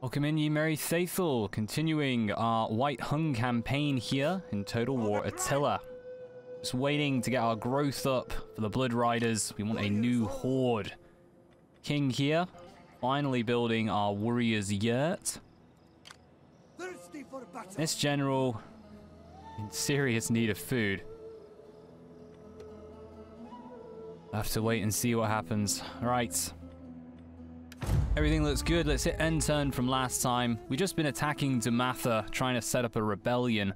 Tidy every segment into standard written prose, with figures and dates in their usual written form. Welcome in, ye merry Saethel, continuing our White Hun campaign here in Total War Attila. Just waiting to get our growth up for the Blood Riders. We want a new horde. King here, finally building our warrior's yurt. This general in serious need of food. I'll have to wait and see what happens. Right. Everything looks good. Let's hit end turn from last time. We've just been attacking Dumatha, trying to set up a rebellion.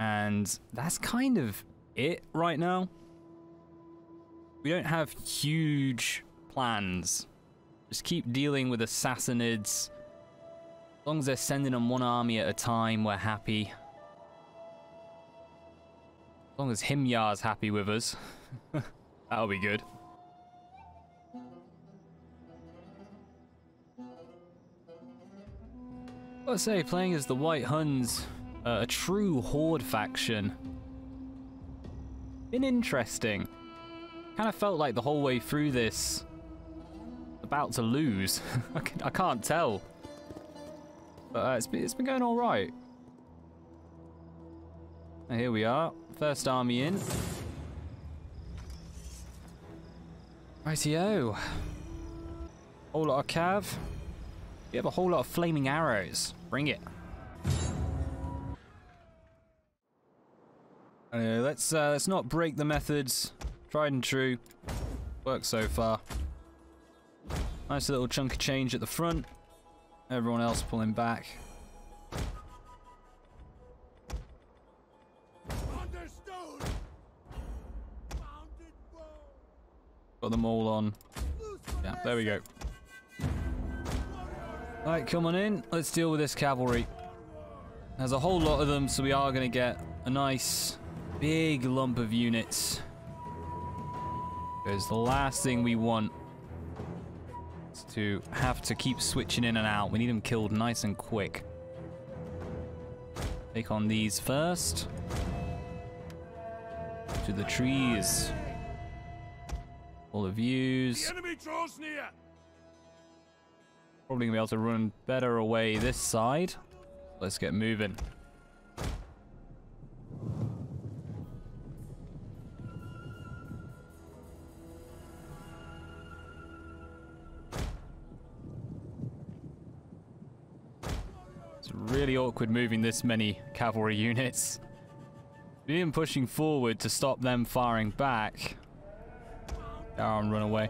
And that's kind of it right now. We don't have huge plans. Just keep dealing with the Sassanids. As long as they're sending them one army at a time, we're happy. As long as Himyar's happy with us, that'll be good. I'd say playing as the White Huns, a true horde faction, been interesting. Kind of felt like the whole way through this, about to lose. I can't tell, but it's been going all right. And here we are, first army in. Rightio, whole lot of cav. We have a whole lot of flaming arrows. Bring it. Let's not break the methods. Tried and true. Worked so far. Nice little chunk of change at the front. Everyone else pulling back. Got them all on. Yeah, there we go. Alright, come on in. Let's deal with this cavalry. There's a whole lot of them, so we are going to get a nice big lump of units. Because the last thing we want is to have to keep switching in and out. We need them killed nice and quick. Take on these first. To the trees. All the views. The enemy draws near. Probably gonna be able to run better away this side. Let's get moving. It's really awkward moving this many cavalry units. We've been pushing forward to stop them firing back. Down, run away.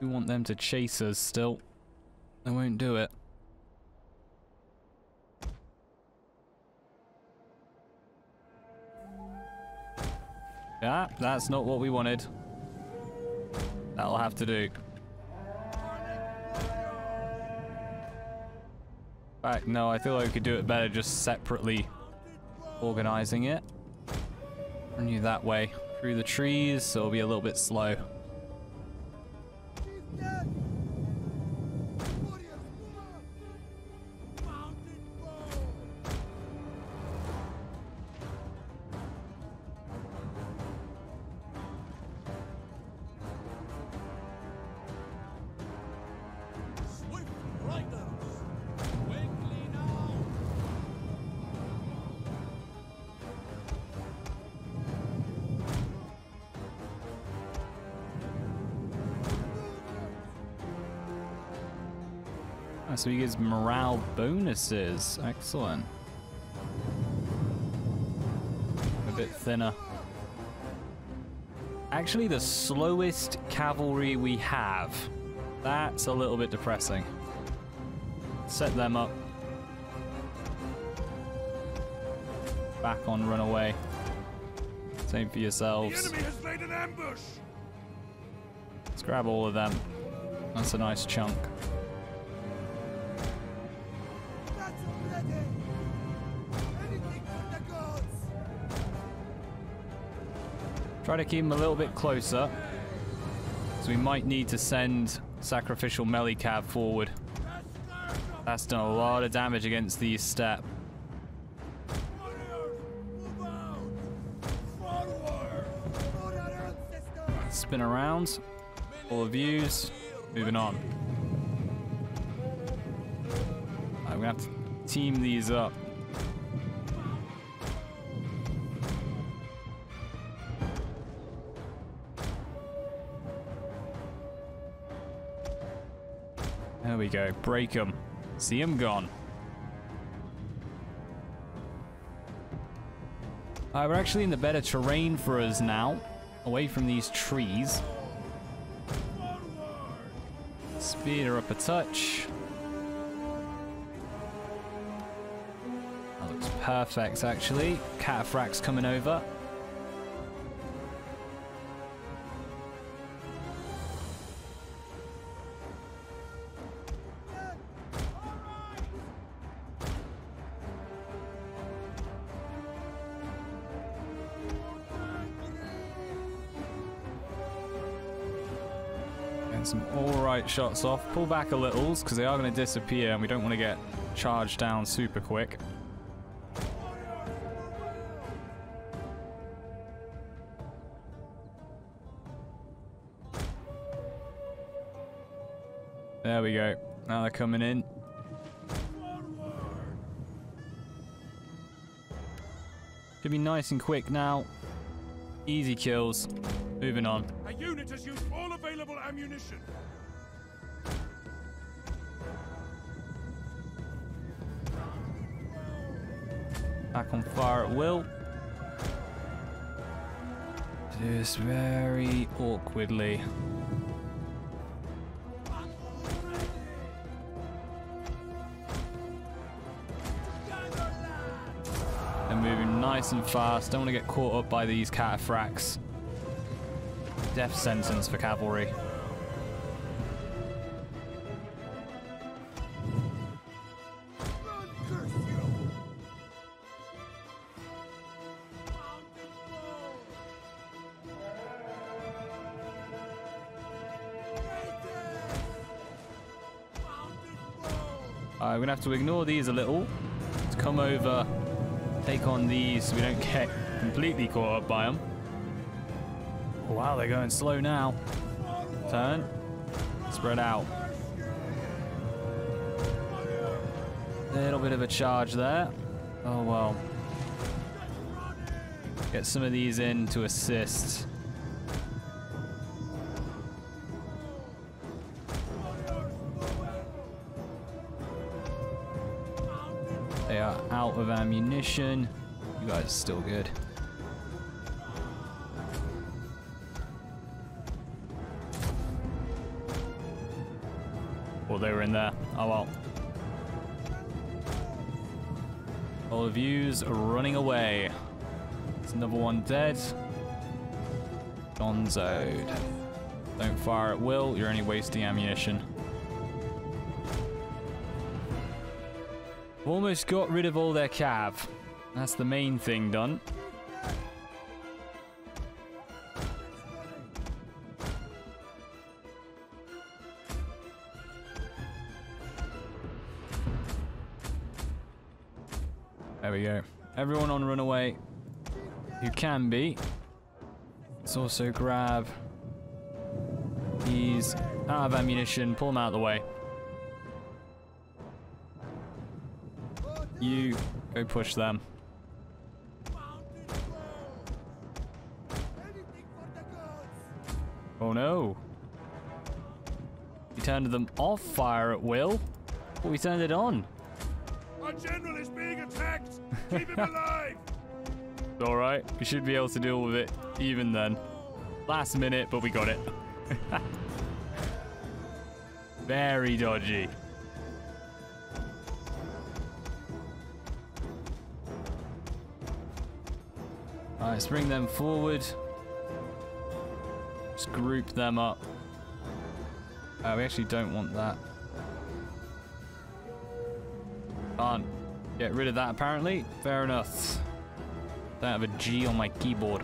We want them to chase us still. They won't do it. Yeah, that's not what we wanted. That'll have to do. In fact, no, I feel like we could do it better just separately organizing it. Run you that way. Through the trees, so it'll be a little bit slow. So he gives morale bonuses. Excellent. A bit thinner. Actually, the slowest cavalry we have. That's a little bit depressing. Set them up. Back on runaway. Same for yourselves. The enemy has laid an ambush. Let's grab all of them. That's a nice chunk. Try to keep them a little bit closer, so we might need to send sacrificial melee cab forward. That's done a lot of damage against these step. Spin around, all the views, moving on. I'm gonna have to team these up. There we go, break them. See them gone. We're actually in the better terrain for us now. Away from these trees. Speed her up a touch. That looks perfect, actually. Cataphract's coming over. Some alright shots off. Pull back a little, because they are going to disappear and we don't want to get charged down super quick. There we go. Now they're coming in. Should be nice and quick now. Easy kills. Moving on. A unit has used all available ammunition. Back on fire at will. Do this very awkwardly. They're moving nice and fast. Don't want to get caught up by these cataphracts. Death sentence for cavalry. We're gonna have to ignore these a little to come over, take on these so we don't get completely caught up by them. Wow, they're going slow now. Turn. Spread out. Little bit of a charge there. Oh, well. Get some of these in to assist. They are out of ammunition. You guys are still good. They were in there. Oh well. All of you's running away. It's another one dead. Gonzoed. Don't fire at will. You're only wasting ammunition. Almost got rid of all their cav. That's the main thing done. There we go. Everyone on runaway who can be. Let's also grab these out of ammunition, pull them out of the way. You go push them. Oh no. We turned them off fire at will, but we turned it on. Our general is being attacked! Keep him alive! Alright, we should be able to deal with it even then. Last minute, but we got it. Very dodgy. Alright, let's bring them forward. Just group them up. We actually don't want that. Can't get rid of that apparently. Fair enough. Don't have a G on my keyboard.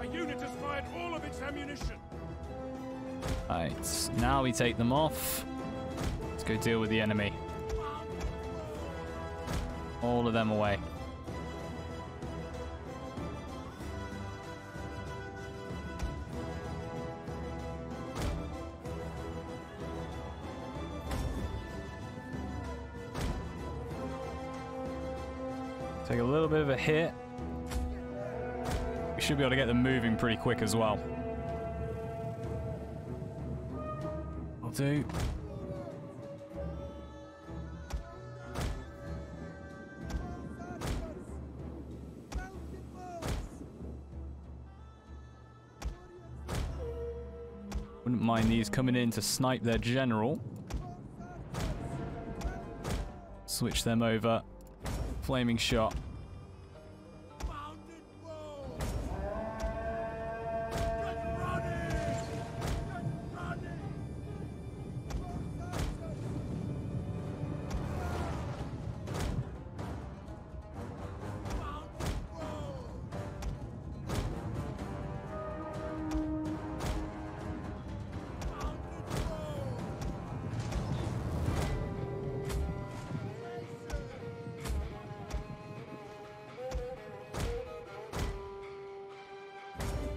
A unit has fired all of its ammunition. Alright, now we take them off. Let's go deal with the enemy. All of them away. Take a little bit of a hit. We should be able to get them moving pretty quick as well. I'll do. Wouldn't mind these coming in to snipe their general. Switch them over. Flaming shot.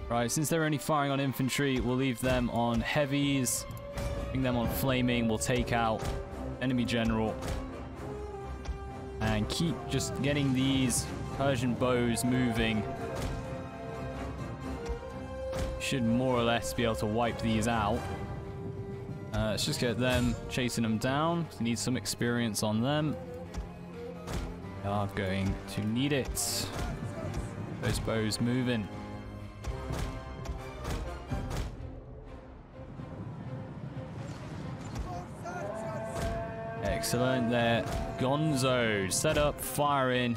Right, since they're only firing on infantry, we'll leave them on heavies, bring them on flaming, we'll take out enemy general. And keep just getting these Persian bows moving. Should more or less be able to wipe these out. Let's just get them chasing them down. We need some experience on them. They are going to need it. Those bows moving. Excellent there. Gonzo, set up, firing,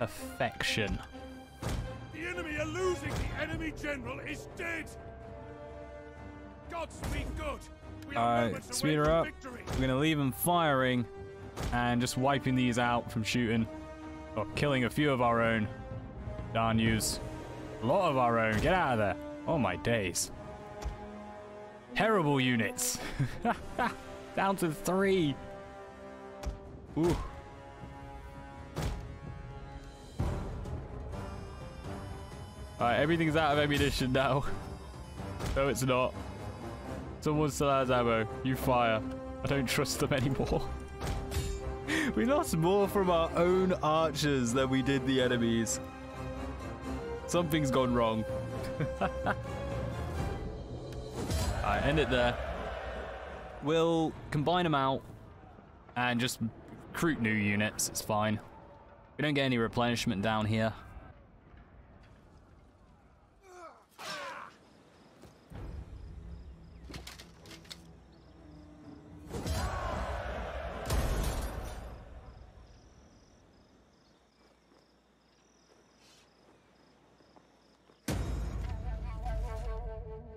perfection. The enemy are losing. The enemy general is dead. God speed good. Alright, speed her up. Victory. We're going to leave them firing and just wiping these out from shooting. Or killing a few of our own. Darn yous. A lot of our own. Get out of there. Oh my days. Terrible units. Down to 3. Ooh. Alright, everything's out of ammunition now. No, it's not. Someone still has ammo. You fire. I don't trust them anymore. We lost more from our own archers than we did the enemies. Something's gone wrong. Alright, end it there. We'll combine them out and just recruit new units, it's fine. We don't get any replenishment down here.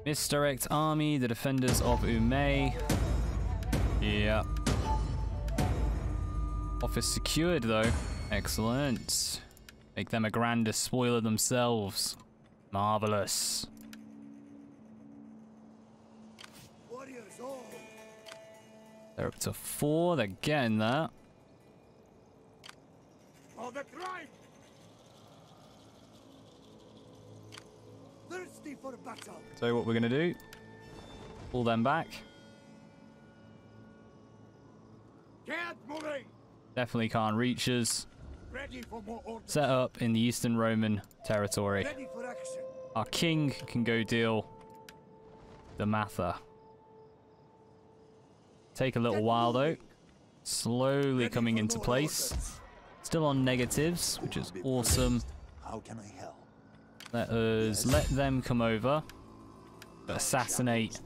Misdirect army, the defenders of Ume. Yeah. Office secured, though. Excellent. Make them a grand despoiler themselves. Marvelous. They're up to 4. They're getting there. For the crime. Thirsty for battle. So what we're gonna do? Pull them back. Get moving. Definitely can't reach us. Set up in the Eastern Roman territory. Our king can go deal Dumatha. Take a little while though. Slowly coming into place. Still on negatives, which is awesome. How can I help? Let us let them come over. Assassinate.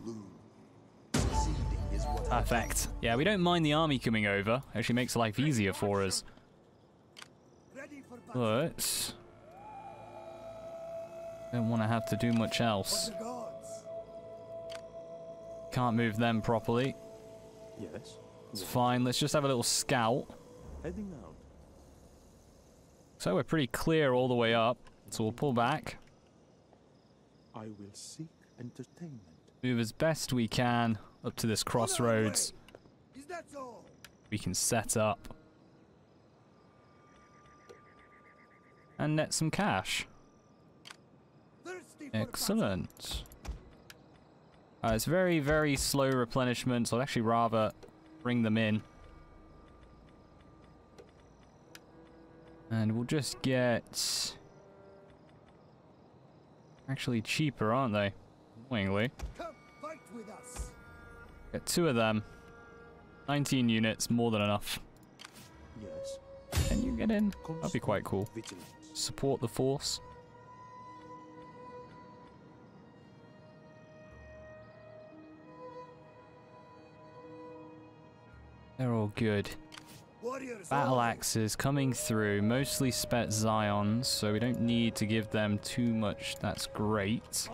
Perfect. Yeah, we don't mind the army coming over. Actually makes life easier for us. But don't want to have to do much else. Can't move them properly. Yes. It's fine. Let's just have a little scout. So we're pretty clear all the way up. So we'll pull back. I will seek entertainment. Move as best we can up to this crossroads. We can set up and net some cash. Excellent. It's very, very slow replenishment, so I'd actually rather bring them in. And we'll just get... Actually cheaper, aren't they? Annoyingly. Come fight with us. Get two of them. 19 units, more than enough. Yes. Can you get in? That'd be quite cool. Support the force. They're all good. Battle axes coming through, mostly Spet Zions, so we don't need to give them too much. That's great.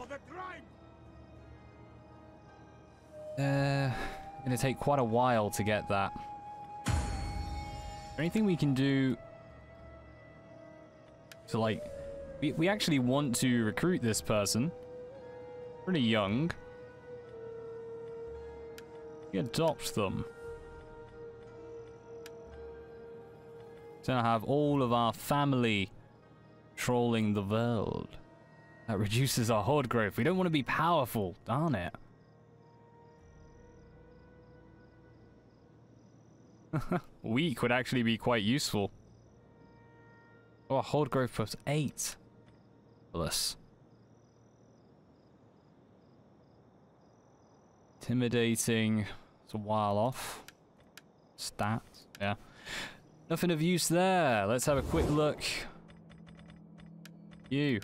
Gonna take quite a while to get that. Anything we can do to, like, we actually want to recruit this person. Pretty young. We adopt them. So I have all of our family trolling the world. That reduces our horde growth. We don't want to be powerful, darn it. Weak would actually be quite useful. Oh, horde growth plus 8. Plus. Intimidating. It's a while off. Stats, yeah. Nothing of use there. Let's have a quick look. You.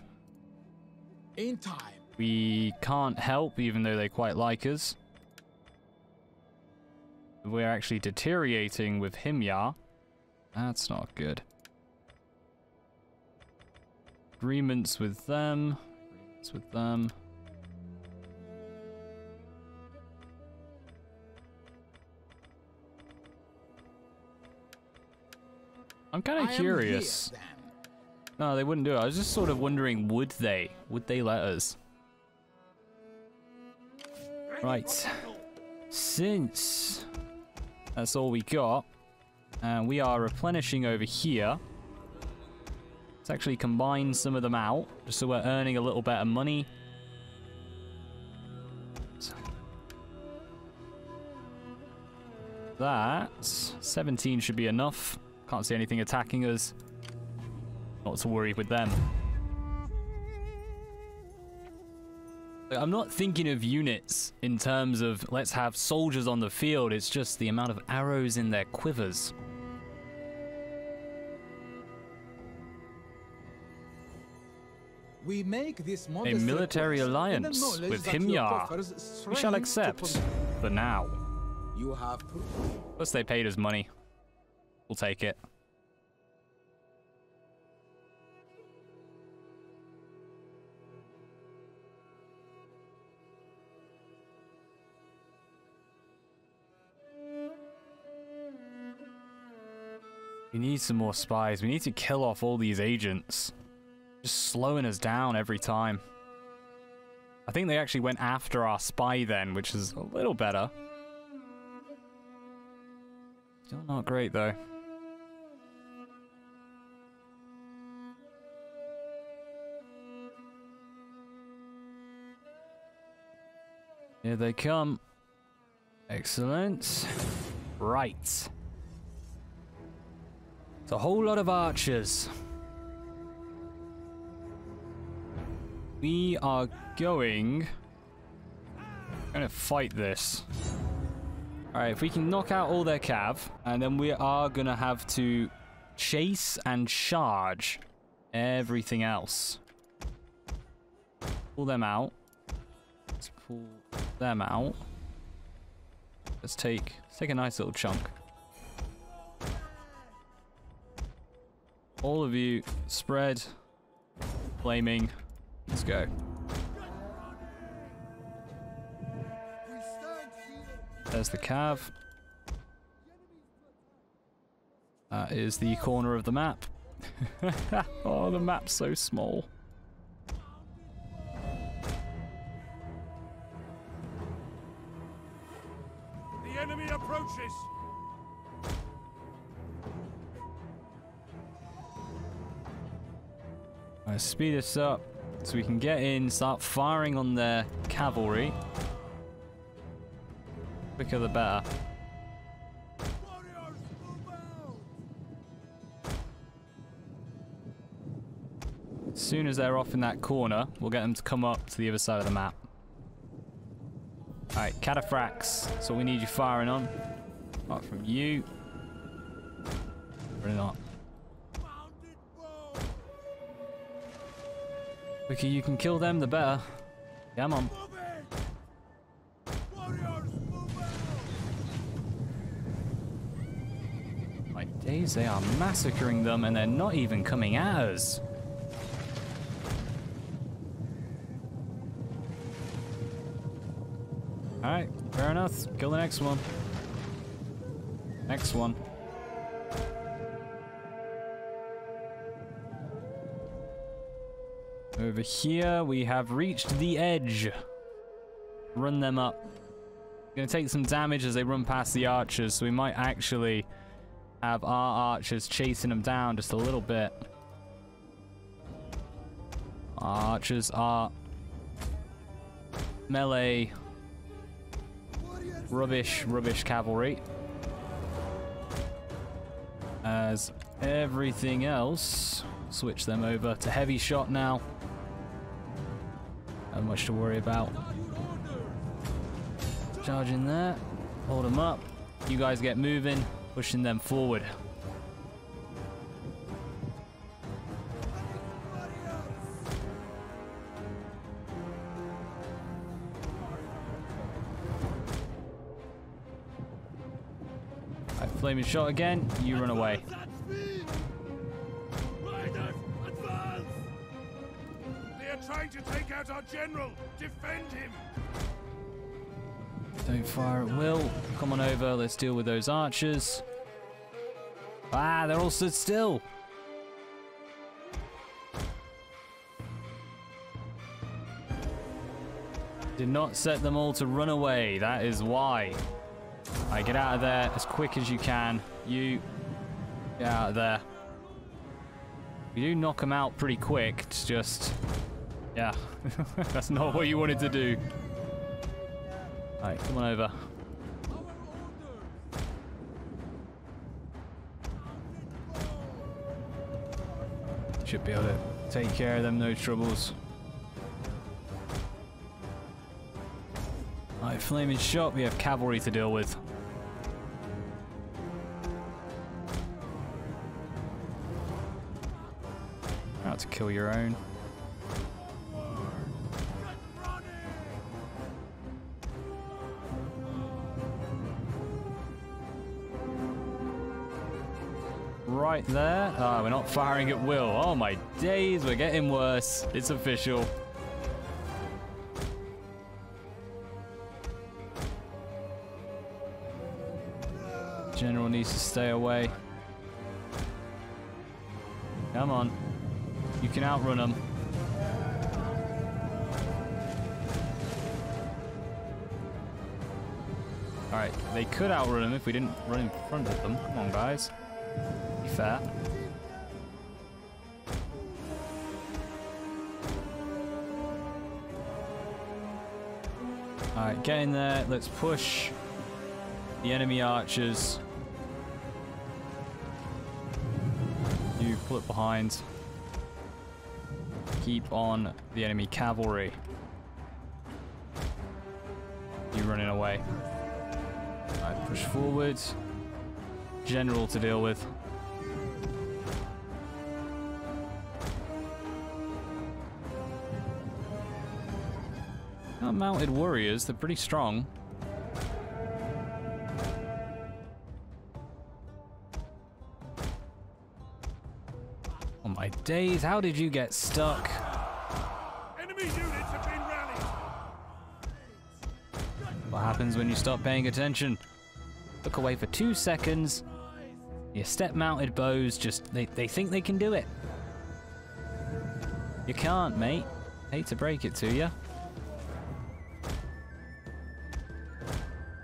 In time. We can't help, even though they quite like us. We're actually deteriorating with Himyar. That's not good. Agreements with them. Agreements with them. I'm kind of curious. Here, no, they wouldn't do it. I was just sort of wondering, would they? Would they let us? Right. Since that's all we got, and we are replenishing over here. Let's actually combine some of them out, just so we're earning a little better money. That 17 should be enough. Can't see anything attacking us. Not to worry with them. I'm not thinking of units in terms of let's have soldiers on the field. It's just the amount of arrows in their quivers. We make this a military alliance with Himyar. We shall accept for now. You have plus they paid us money. We'll take it. We need some more spies. We need to kill off all these agents. Just slowing us down every time. I think they actually went after our spy then, which is a little better. Still not great though. Here they come. Excellent. Right. It's a whole lot of archers. We are going... I'm gonna fight this. Alright, if we can knock out all their cav, and then we are gonna have to chase and charge everything else. Pull them out. Let's pull... them out. Let's take a nice little chunk. All of you spread, flaming. Let's go. There's the cav. That is the corner of the map. Oh, the map's so small. Enemy approaches. I'll speed this up so we can get in, start firing on their cavalry. Quicker the better. As soon as they're off in that corner, we'll get them to come up to the other side of the map. Alright, cataphracts. That's what we need you firing on. Apart from you. Really not. The quicker you can kill them, the better. Come on. My days, they are massacring them and they're not even coming at us. Alright, fair enough. Kill the next one. Next one. Over here, we have reached the edge. Run them up. Gonna take some damage as they run past the archers, so we might actually have our archers chasing them down just a little bit. Our archers are melee. Rubbish cavalry. As everything else, switch them over to heavy shot now. Not much to worry about. Charge in there. Hold them up. You guys get moving, pushing them forward. Flaming shot again, you run away. They are trying to take out our general. Defend him. Don't fire at will. Come on over, let's deal with those archers. Ah, they're all stood still. Did not set them all to run away, that is why. Alright, get out of there as quick as you can. You get out of there. You do knock them out pretty quick. It's just, yeah, that's not what you wanted to do. Alright, come on over. Should be able to take care of them, no troubles. Alright, flaming shot. We have cavalry to deal with. To kill your own. Right there. Ah, we're not firing at will. Oh my days, we're getting worse. It's official. General needs to stay away. Come on. You can outrun them. Alright, they could outrun them if we didn't run in front of them. Come on, guys. Be fair. Alright, get in there. Let's push the enemy archers. You pull it behind. Keep on the enemy cavalry. You running away. Alright, push forward. General to deal with. Our mounted warriors, they're pretty strong. My days, how did you get stuck? Enemy units have been rallied. What happens when you stop paying attention? Look away for 2 seconds. Your step-mounted bows just, they think they can do it. You can't, mate. Hate to break it to you.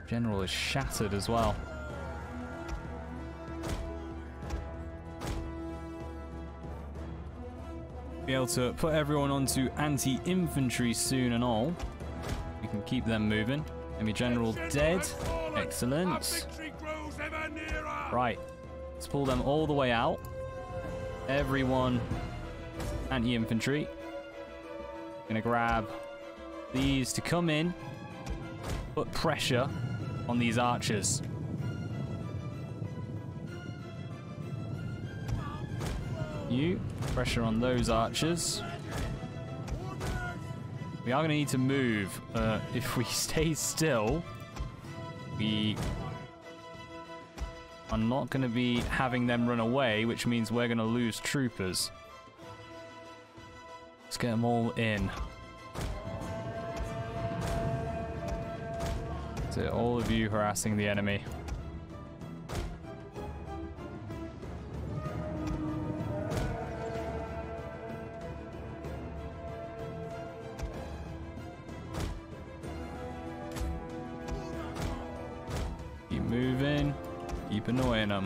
General is shattered as well. Be able to put everyone onto anti-infantry soon and all. We can keep them moving. Enemy general dead. Excellent. Right. Let's pull them all the way out. Everyone anti-infantry. Gonna grab these to come in, put pressure on these archers. You, pressure on those archers. We are going to need to move. If we stay still, we are not going to be having them run away, which means we're going to lose troopers. Let's get them all in. To all of you harassing the enemy. Annoying them.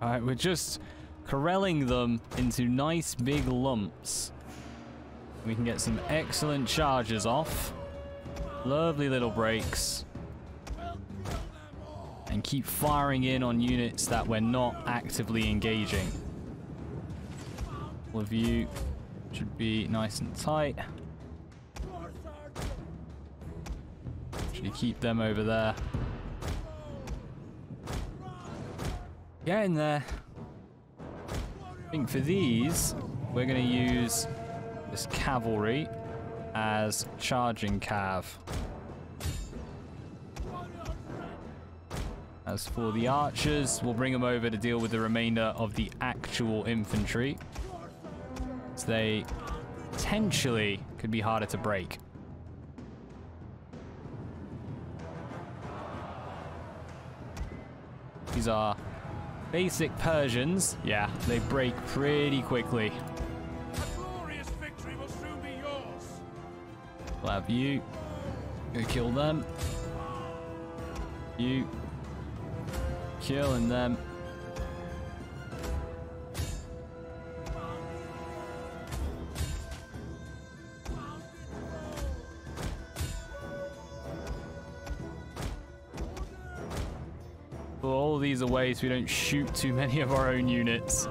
Alright, we're just corralling them into nice big lumps. We can get some excellent charges off. Lovely little breaks. And keep firing in on units that we're not actively engaging. All of you should be nice and tight. Should keep them over there. Get in there. I think for these, we're going to use this cavalry as charging cav. As for the archers, we'll bring them over to deal with the remainder of the actual infantry. So they potentially could be harder to break. These are basic Persians, yeah, they break pretty quickly. A glorious victory will soon be yours. We'll have you. Go kill them. You. Killing them. All these away so we don't shoot too many of our own units.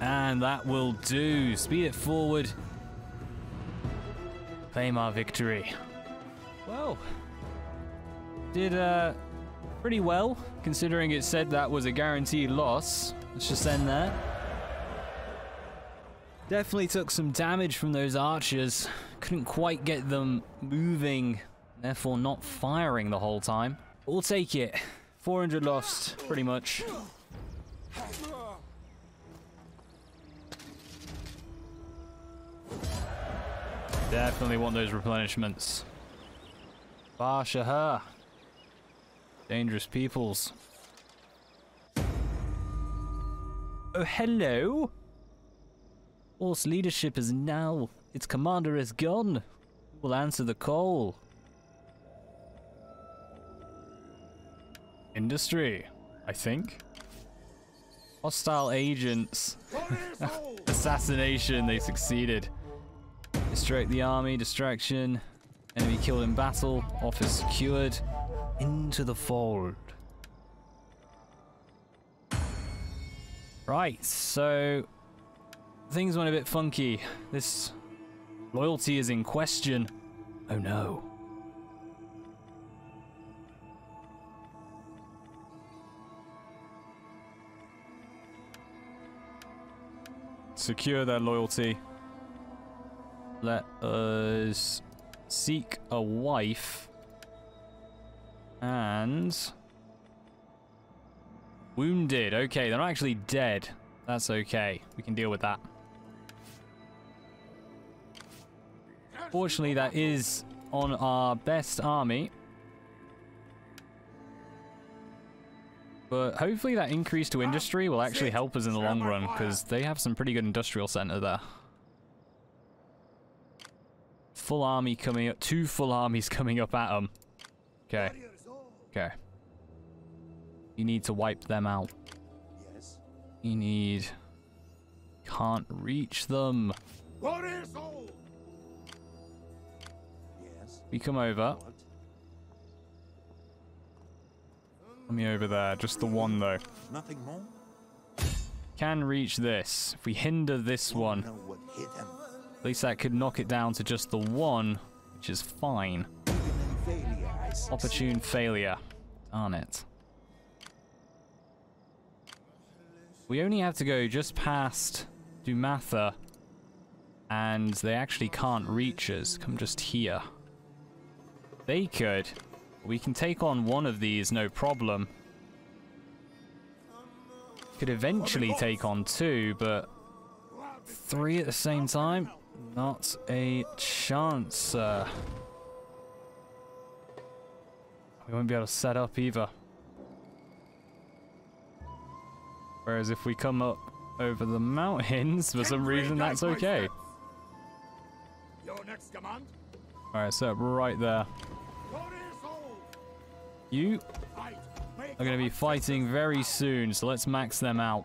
And that will do. Speed it forward. Claim our victory. Well, did pretty well, considering it said that was a guaranteed loss. Let's just end there. Definitely took some damage from those archers. Couldn't quite get them moving, therefore not firing the whole time. But we'll take it. 400 lost, pretty much. Definitely want those replenishments. Bar Shahar. Dangerous peoples. Oh, hello. Horse leadership is now. Its commander is gone. Who will answer the call? Industry, I think. Hostile agents. Assassination, they succeeded. Distract the army, distraction. Enemy killed in battle. Office secured. Into the fold. Right, so things went a bit funky. This loyalty is in question. Oh no. Secure their loyalty. Let us seek a wife and Wounded. Okay, they're not actually dead. That's okay. We can deal with that. Fortunately, that is on our best army. But hopefully that increase to industry will actually help us in the long run, because they have some pretty good industrial center there. Full army coming up. Two full armies coming up at them. Okay. Okay. You need to wipe them out. Yes. You need... Can't reach them. Warriors all. Yes. We come over. Let me over there. Just the one though. Nothing more. Can reach this. If we hinder this one, at least that could knock it down to just the one, which is fine. Opportune failure. Darn it. We only have to go just past Dumatha, and they actually can't reach us. Come just here. They could. We can take on one of these, no problem. Could eventually take on two, but three at the same time? Not a chance, sir. We won't be able to set up either. Whereas if we come up over the mountains, for some reason, that's okay. Alright, so right there. You are going to be fighting very soon, so let's max them out.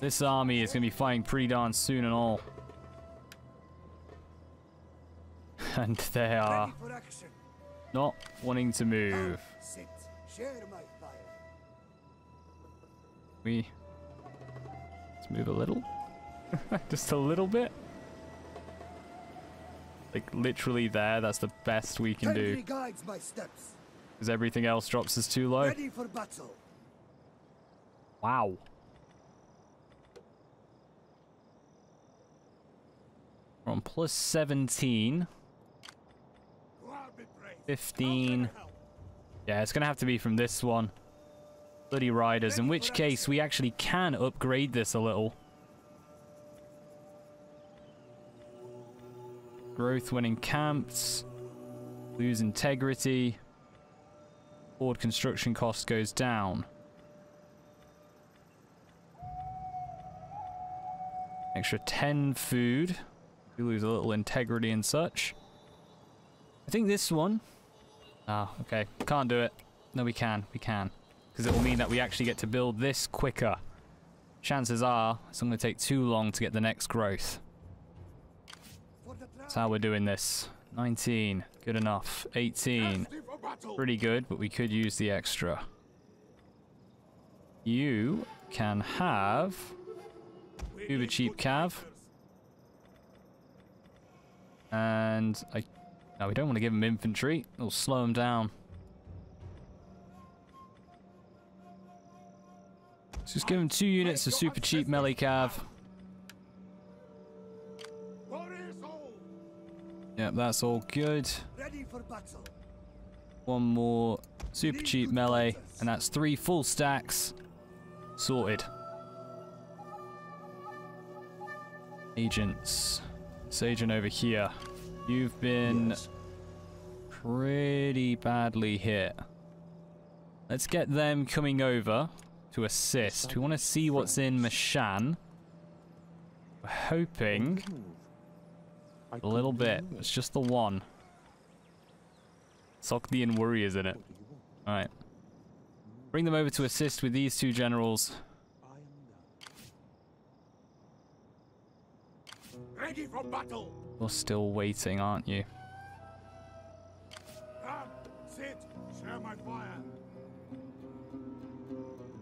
This army is going to be fighting pretty darn soon and all. And they are not wanting to move. Let's move a little. Just a little bit. Like literally there, that's the best we can do. Because everything else drops us too low. Wow. We're on plus 17. 15. Yeah, it's going to have to be from this one. Bloody riders, in which case we actually can upgrade this a little. Growth when encamped. Lose integrity. Forward construction cost goes down. Extra 10 food. We lose a little integrity and such. I think this one... Ah, okay. Can't do it. No, we can. We can. Because it will mean that we actually get to build this quicker. Chances are, it's not going to take too long to get the next growth. That's how we're doing this. 19. Good enough. 18. Pretty good, but we could use the extra. You can have... Uber cheap cav. And... Now, we don't want to give them infantry. It'll slow them down. Let's just give them 2 units of super cheap melee cav. Yep, that's all good. 1 more super cheap melee, and that's 3 full stacks. Sorted. Agents. This agent over here. You've been pretty badly hit. Let's get them coming over to assist. We want to see what's in Mashan. We're hoping a little bit. It's just the one. Sogdian warriors in it. Alright. Bring them over to assist with these 2 generals. Ready for battle! You're still waiting, aren't you? Sit. Share my fire.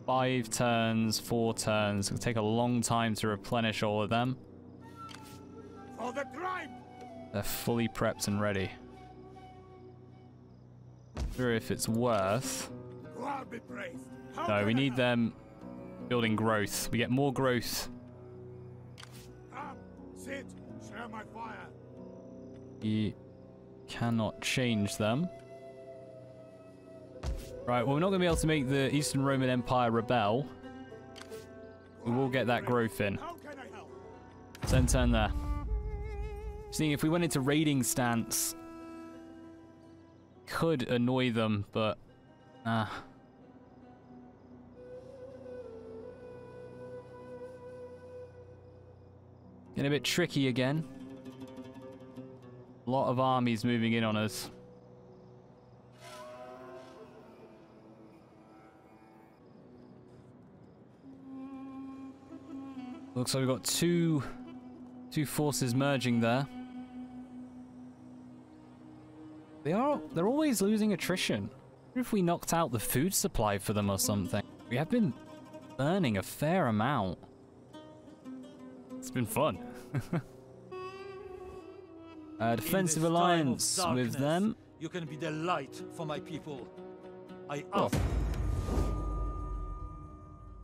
5 turns, 4 turns. It'll take a long time to replenish all of them. For the tribe. They're fully prepped and ready. I wonder if it's worth... No, we need them building growth. We get more growth. Sit. Share my fire. You cannot change them. Right, well, we're not going to be able to make the Eastern Roman Empire rebel. We will get that growth in. Send turn there. See, if we went into raiding stance, could annoy them, but nah. Getting a bit tricky again. A lot of armies moving in on us. Looks like we've got two forces merging there. They're always losing attrition. I wonder if we knocked out the food supply for them or something. We have been burning a fair amount. It's been fun. Defensive alliance darkness, with them. You can be the light for my people. I ask.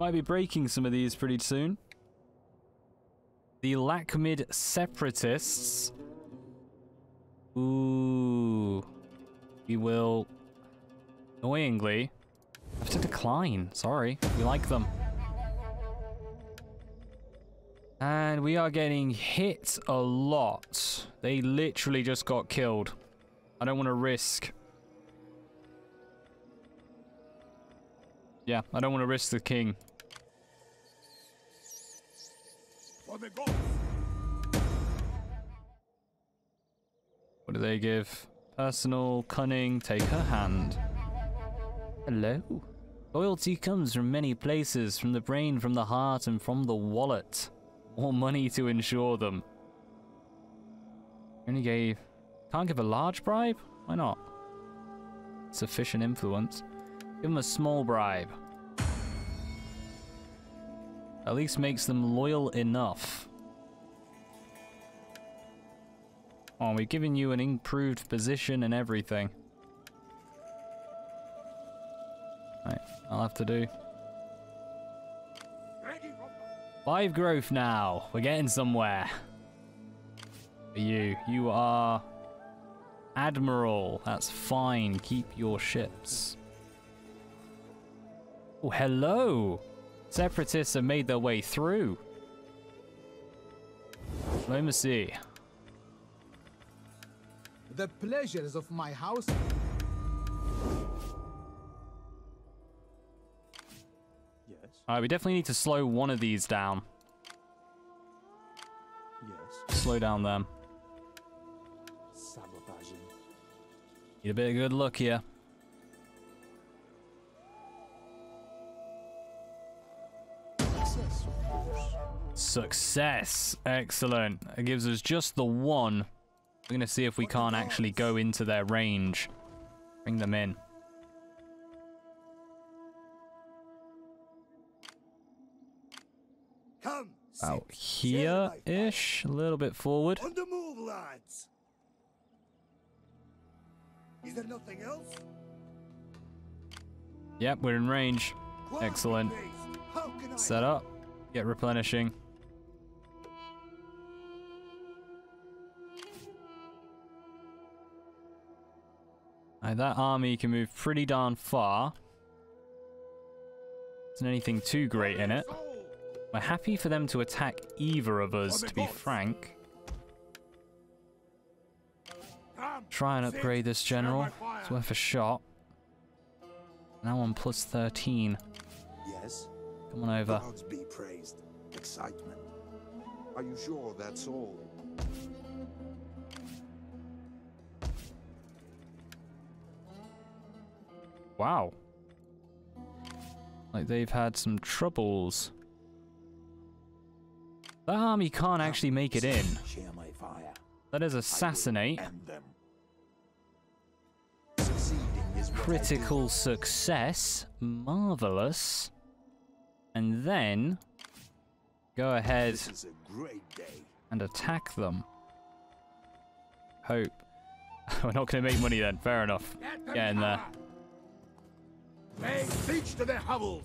Might be breaking some of these pretty soon. The Lachmid separatists. Ooh. We will, annoyingly, have to decline. Sorry. We like them. And we are getting hit a lot. They literally just got killed. I don't want to risk. Yeah, I don't want to risk the king. What do they give? Personal, cunning, take her hand. Hello. Loyalty comes from many places, from the brain, from the heart, and from the wallet. More money to ensure them. Only gave... Can't give a large bribe? Why not? Sufficient influence. Give them a small bribe. At least makes them loyal enough. Oh, we've given you an improved position and everything. Right, I'll have to do. 5 growth now. We're getting somewhere. For you. You are Admiral. That's fine. Keep your ships. Oh, hello. Separatists have made their way through. Diplomacy. The pleasures of my house. Yes. Alright, we definitely need to slow one of these down. Yes. Slow down them. Sabotaging. Need a bit of good luck here. Success. Excellent. It gives us just the one. We're going to see if we can't actually go into their range. Bring them in. Come out here-ish. A little bit forward. On the move, lads. Is there nothing else? Yep, we're in range. Excellent. Set up. Get replenishing. Right, that army can move pretty darn far. Isn't anything too great in it. We're happy for them to attack either of us, to be frank. Try and upgrade this general. It's worth a shot. Now on plus 13. Yes. Come on over. Gods be praised. Excitement. Are you sure that's all? Wow. Like they've had some troubles. That army can't actually make it in. That is assassinate. Critical success. Marvelous. And then go ahead and attack them. Hope. We're not going to make money then. Fair enough. Get in there. Pay siege to their hovels.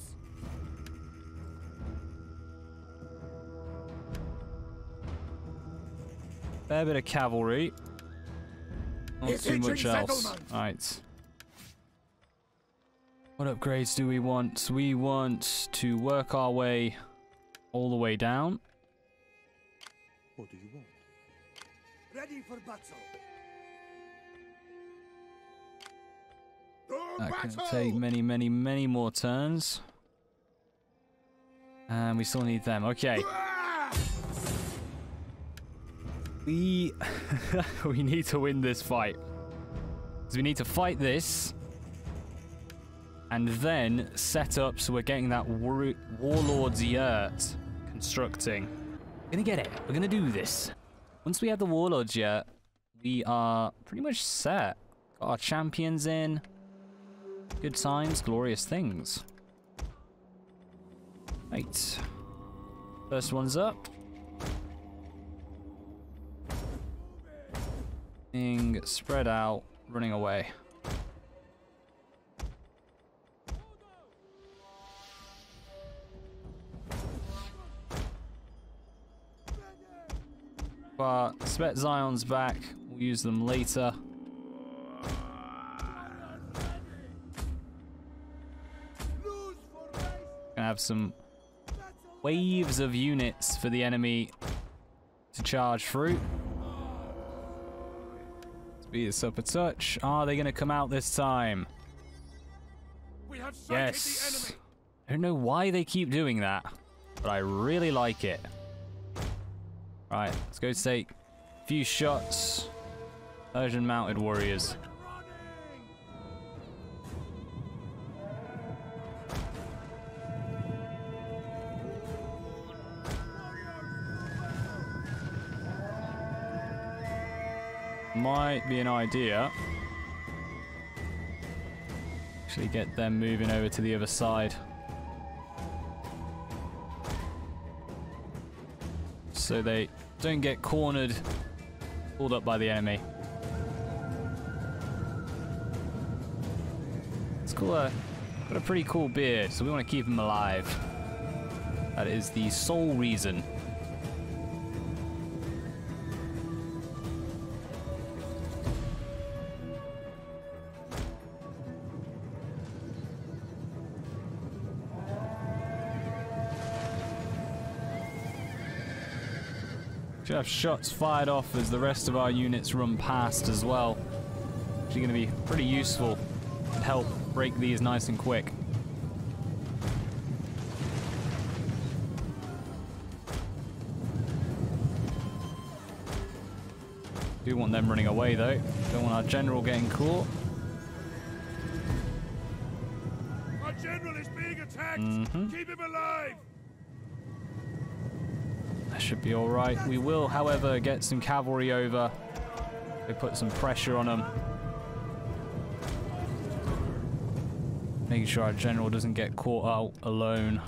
Fair bit of cavalry. Not too much else. All right. What upgrades do we want? We want to work our way all the way down. What do you want? Ready for battle. That can take many more turns. And we still need them. Okay. We need to win this fight. So we need to fight this. And then set up so we're getting that warlord's yurt constructing. We're going to get it. We're going to do this. Once we have the warlord's yurt, we are pretty much set. Got our champions in. Good times, glorious things. Right. First one's up. Being spread out, running away. But Svetzion's back. We'll use them later. Gonna have some waves of units for the enemy to charge through. Beat us up a touch. Are they gonna come out this time? We have sighted the enemy. I don't know why they keep doing that, but I really like it. Right, let's go take a few shots. Persian mounted warriors. Might be an idea. Actually get them moving over to the other side. So they don't get cornered, pulled up by the enemy. It's cool. Got a pretty cool beard, so we want to keep him alive. That is the sole reason. Should have shots fired off as the rest of our units run past as well. Actually going to be pretty useful to help break these nice and quick. Do want them running away though. Don't want our general getting caught. Our general is being attacked! Keep him alive! Should be all right. We will, however, get some cavalry over. We put some pressure on them. Making sure our general doesn't get caught out alone.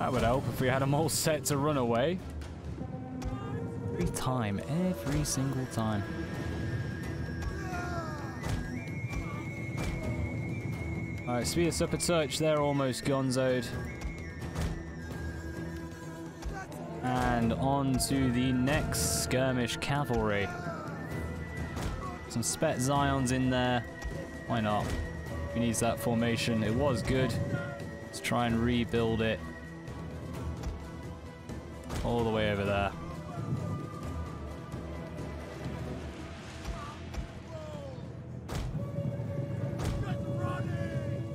That would help if we had them all set to run away. Every single time. Alright, speed us up a touch. They're almost gonzoed. And on to the next skirmish cavalry. Some Spetzions in there. Why not? We need that formation. It was good. Let's try and rebuild it. All the way over there.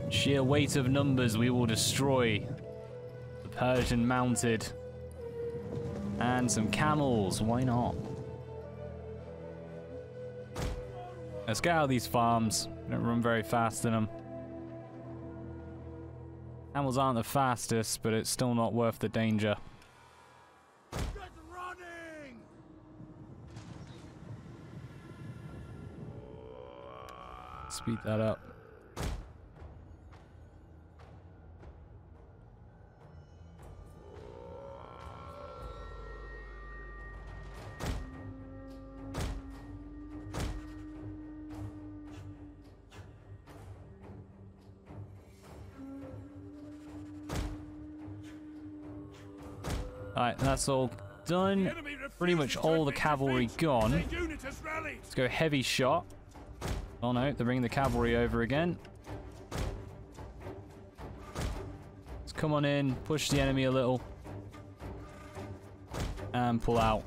Sheer weight of numbers, we will destroy the Persian mounted. And some camels, why not? Let's get out of these farms. We don't run very fast in them. Camels aren't the fastest, but it's still not worth the danger. Speed that up. Alright, that's all done. Pretty much all the cavalry gone. Let's go heavy shot. Oh no, they're bringing the cavalry over again. Let's come on in, push the enemy a little. And pull out.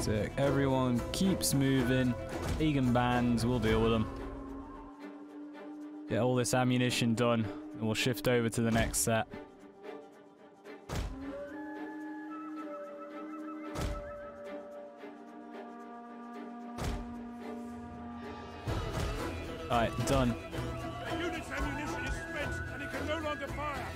So everyone keeps moving. Egan bands, we'll deal with them. Get all this ammunition done, and we'll shift over to the next set. Alright, done. The unit's ammunition is spent, and it can no longer fire.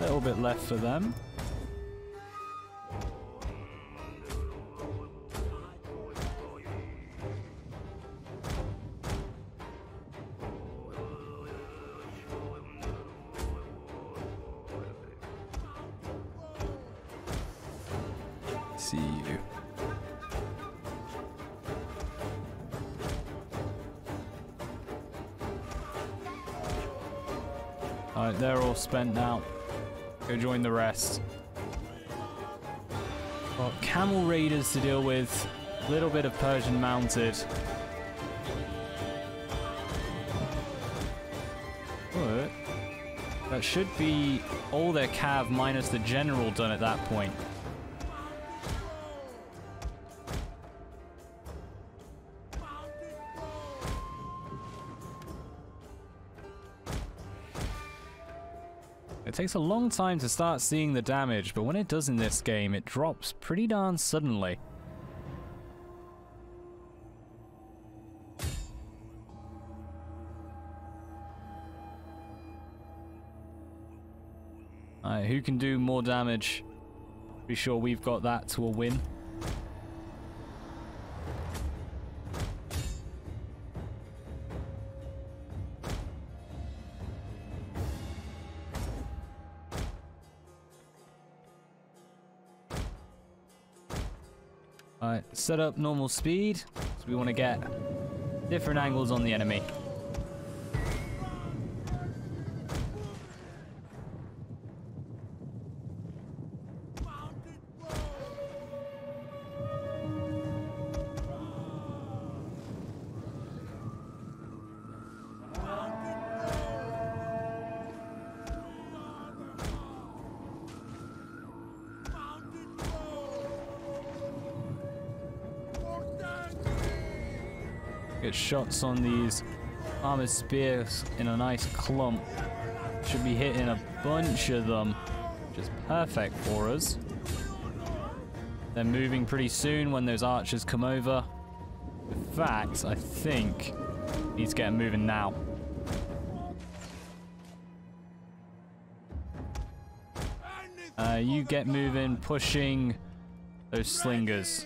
Little bit left for them. See you. Alright, they're all spent now. Go join the rest. Well, camel raiders to deal with. A little bit of Persian mounted. But that should be all their cav minus the general done at that point. It takes a long time to start seeing the damage, but when it does in this game, it drops pretty darn suddenly. Alright, who can do more damage? Pretty sure we've got that to a win. Alright, set up normal speed, so we want to get different angles on the enemy. Get shots on these armored spears in a nice clump. Should be hitting a bunch of them, which is perfect for us. They're moving pretty soon when those archers come over. In fact, I think we need to get them moving now. You get moving, pushing those slingers.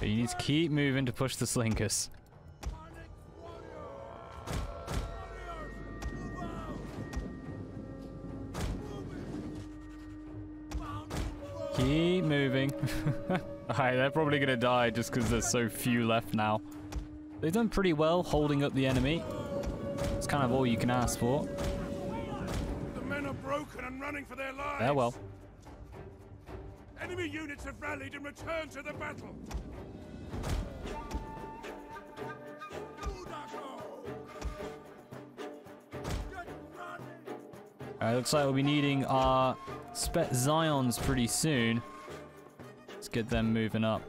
You need to keep moving to push the slingers. Keep moving. Alright, they're probably gonna die just because there's so few left now. They've done pretty well holding up the enemy. It's kind of all you can ask for. The men are broken and running for their lives. Farewell. Enemy units have rallied and returned to the battle. Alright, looks like we'll be needing our Spetzions pretty soon. Let's get them moving up.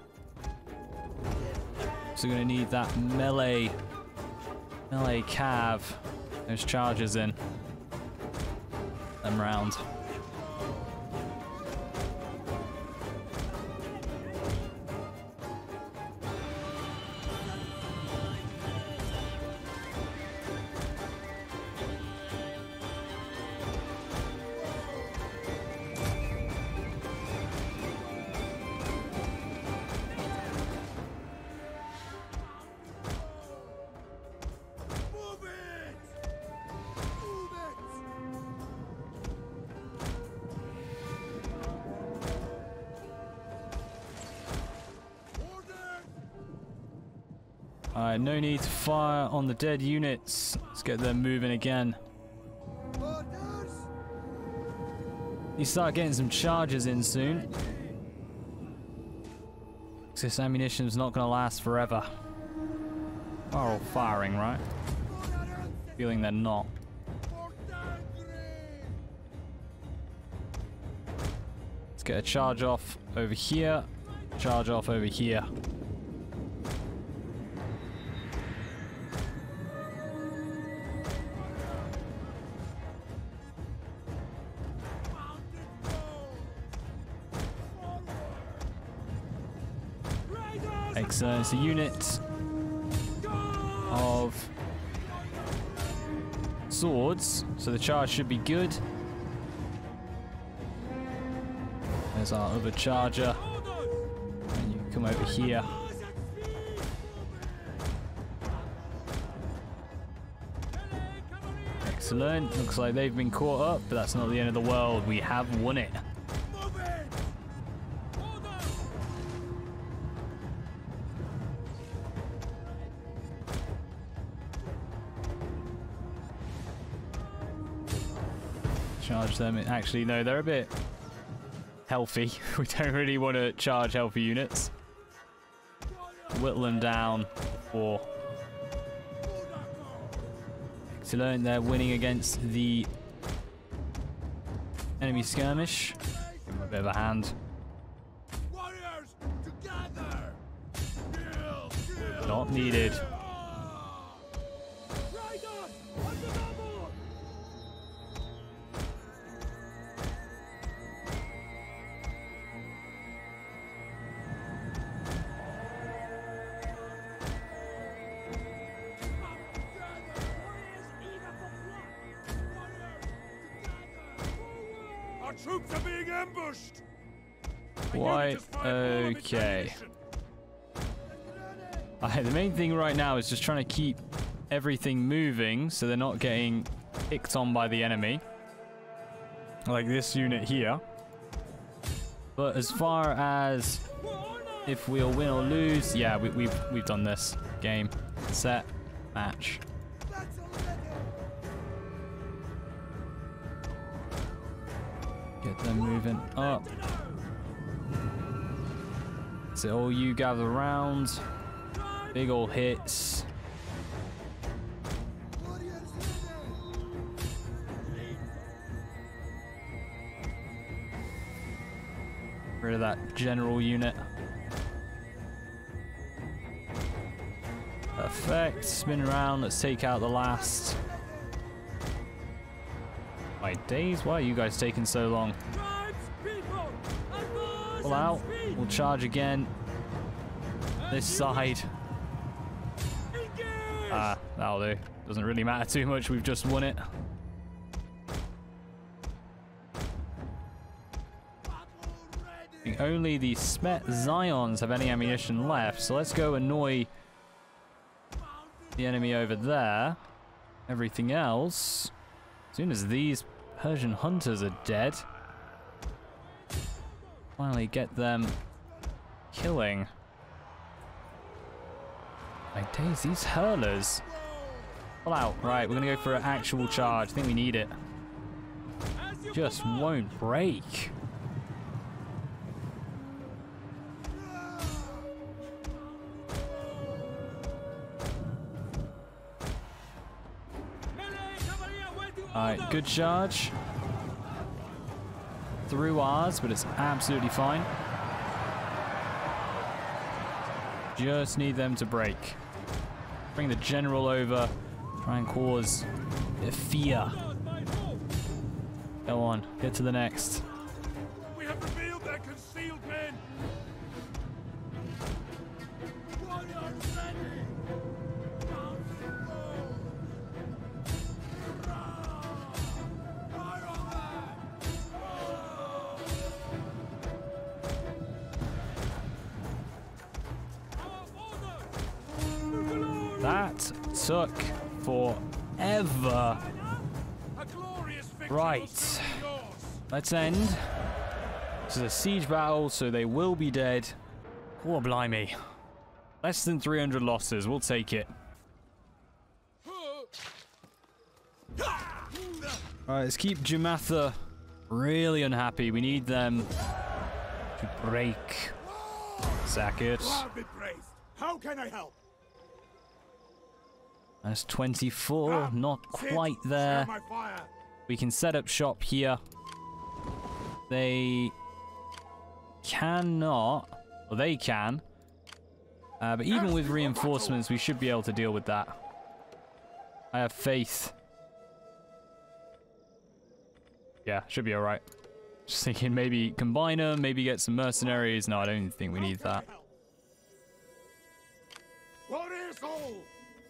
So we're going to need that melee cav. Those chargers in. Them round. Alright, no need to fire on the dead units. Let's get them moving again. You start getting some charges in soon. This ammunition is not going to last forever. They're all firing, right? Feeling they're not. Let's get a charge off over here. Charge off over here. Excellent. It's a unit of swords, so the charge should be good. There's our other charger. And you can come over here. Excellent. Looks like they've been caught up, but that's not the end of the world. We have won it. Charge them. Actually, no, they're a bit healthy. We don't really want to charge healthy units. Whittle them down for. Excellent. They're winning against the enemy skirmish. Give them a bit of a hand. Warriors, together. Not needed. Troops are being ambushed. Quite okay. The main thing right now is just trying to keep everything moving so they're not getting picked on by the enemy. Like this unit here. But as far as if we'll win or lose, yeah, we've done this. Game, set, match. Get them moving up. So all you gather around. Big ol' hits. Rid of that general unit. Perfect. Spin around. Let's take out the last. My days, why are you guys taking so long? Pull out, we'll charge again. This side. Ah, that'll do. Doesn't really matter too much, we've just won it. Only the Smet Zions have any ammunition left, so let's go annoy the enemy over there. Everything else. As soon as these Persian hunters are dead, finally get them killing. My days, these hurlers. Pull out. Right, we're going to go for an actual charge. I think we need it. Just won't break. Alright, good charge. Through ours, but it's absolutely fine. Just need them to break. Bring the general over. Try and cause fear. Go on, get to the next. We have revealed their concealed men. That took forever. Right. Let's end. This is a siege battle, so they will be dead. Oh, blimey. Less than 300 losses. We'll take it. Alright, let's keep Dumatha really unhappy. We need them to break. Sack it. How can I help? That's 24. Not quite there. We can set up shop here. They cannot. Well, they can. But even with reinforcements, we should be able to deal with that. I have faith. Yeah, should be alright. Just thinking maybe combine them, maybe get some mercenaries. No, I don't think we need that.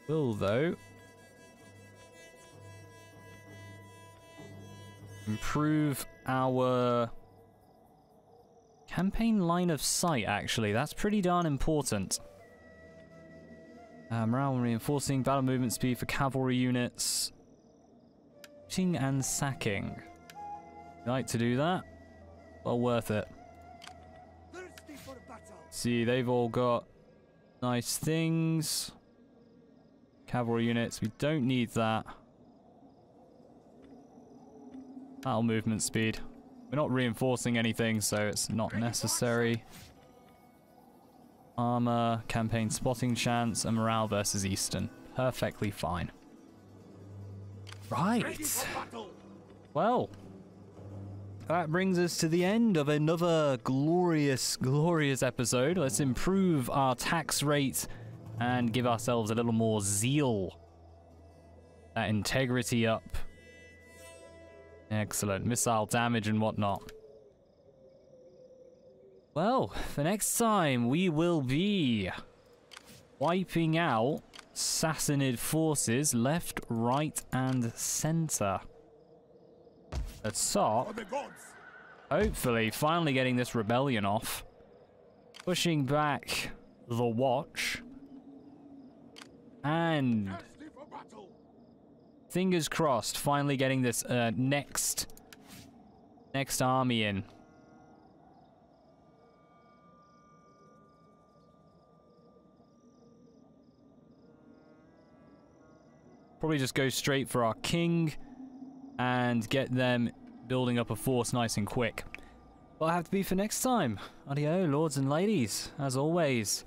Will, though. Improve our campaign line of sight, actually. That's pretty darn important. Morale and reinforcing, battle movement speed for cavalry units. Shooting and sacking. We like to do that. Well worth it. See, they've all got nice things. Cavalry units, we don't need that. Battle movement speed. We're not reinforcing anything, so it's not necessary. Armor, campaign spotting chance, and morale versus Eastern. Perfectly fine. Right. Well, that brings us to the end of another glorious, glorious episode. Let's improve our tax rate and give ourselves a little more zeal. That integrity up. Excellent. Missile damage and whatnot. Well, for next time, we will be wiping out Sassanid forces left, right, and center. At top, hopefully, finally getting this rebellion off. Pushing back the watch. And fingers crossed, finally getting this next army in. Probably just go straight for our king and get them building up a force nice and quick. Well, I have to be for next time. Adio, lords and ladies, as always.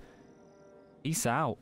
Peace out.